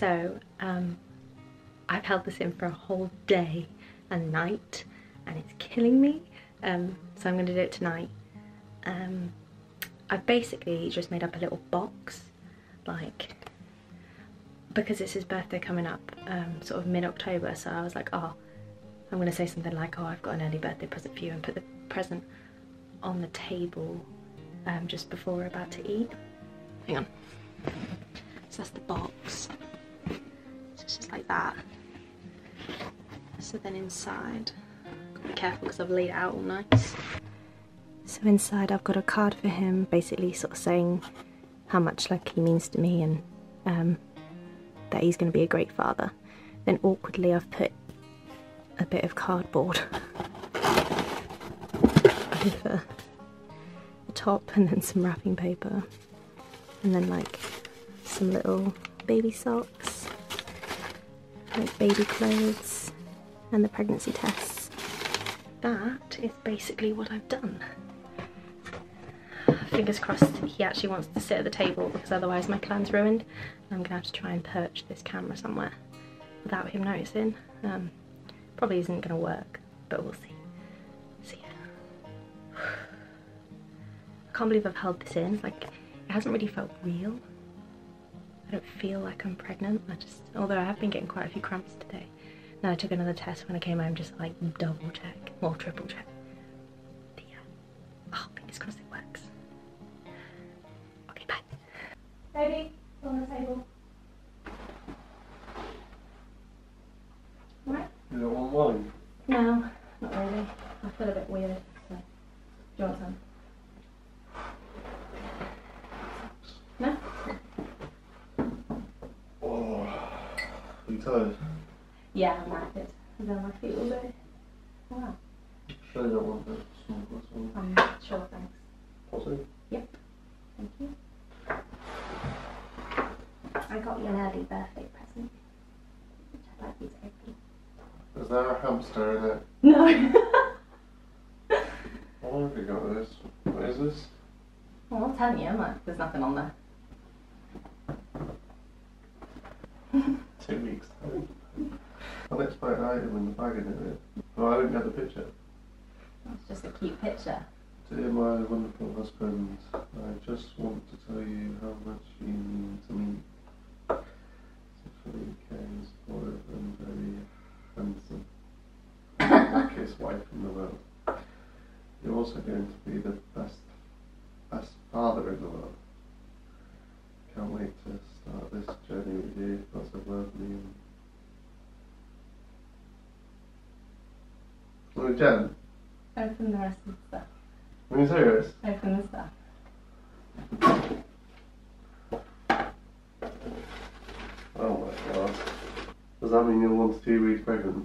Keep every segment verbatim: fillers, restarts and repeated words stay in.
So um, I've held this in for a whole day and night and it's killing me. Um, so I'm going to do it tonight. Um, I've basically just made up a little box, like, because it's his birthday coming up, um, sort of mid-October, so I was like, oh, I'm going to say something like, oh, I've got an early birthday present for you, and put the present on the table um, just before we're about to eat. Hang on. So that's the box. So it's just like that. So then inside, I've got to be careful because I've laid it out all nice. So inside I've got a card for him, basically sort of saying how much like he means to me and um, that he's going to be a great father. Then awkwardly I've put a bit of cardboard over the top and then some wrapping paper and then like some little baby socks, like baby clothes and the pregnancy tests. That is basically what I've done. Fingers crossed he actually wants to sit at the table because otherwise my plan's ruined. I'm going to have to try and perch this camera somewhere without him noticing. Um, Probably isn't going to work, but we'll see. So yeah. I can't believe I've held this in. Like, it hasn't really felt real. I don't feel like I'm pregnant. I just, although I have been getting quite a few cramps today. Now I took another test when I came home, just like double check, well, triple check. But yeah. Oh, fingers crossed it works. Okay, bye. Baby, it's on the table. All right. You don't want wine? No, not really. I feel a bit weird, so do you want some? No? Oh, are you tired? Yeah, I'm active. I've been on my feet all day. Wow. Sure you don't want that small glass of wine? I'm not sure, thanks. Possibly? Yep. Thank you. I got you an early birthday present, which I'd like you to open. Is there a hamster in it? No. What have you got this? What is this? Well, I'll tell you, am I? There's nothing on there. Two weeks time. Unexplained item in the bag, isn't it? Oh, I didn't get the picture. It's just a cute picture. Dear my wonderful husband, I just want to tell you how much you mean to me. Tiffany Kane, supportive and very handsome. Luckiest wife in the world. You're also going to be the best, best father in the world. Can't wait to start this journey with you. Lots of love, Liam. Well, Jen? Open the rest of the stuff. Are you serious? Open the stuff. Oh my god. Does that mean you're one to two weeks pregnant?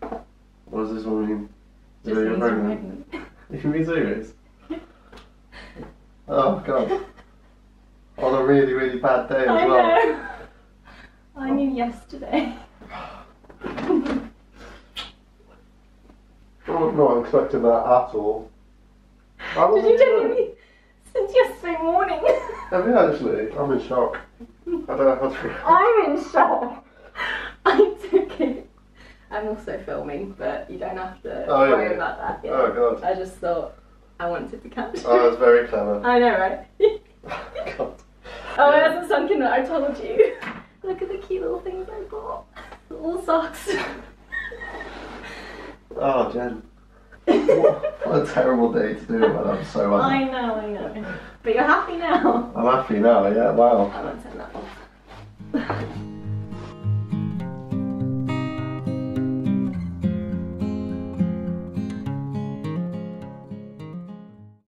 What does this one mean? Just means you're pregnant. You mean serious? Oh god. On a really, really bad day as I well. Know. I knew yesterday. I'm not expecting that at all. Did you tell me since yesterday morning? Have you actually? I'm in shock. I don't know how to. I'm in shock. I took it. I'm also filming, but you don't have to oh, worry yeah. about that. Yet. Oh god. I just thought I wanted to catch it. Oh, that's very clever. I know, right? God. Oh, yeah. It hasn't sunk in that I told you. Look at the cute little things I bought. All socks. Oh, Jen. What, what a terrible day to do it when I'm so happy. I know, I know. But you're happy now. I'm happy now, yeah, wow. I won't turn that off.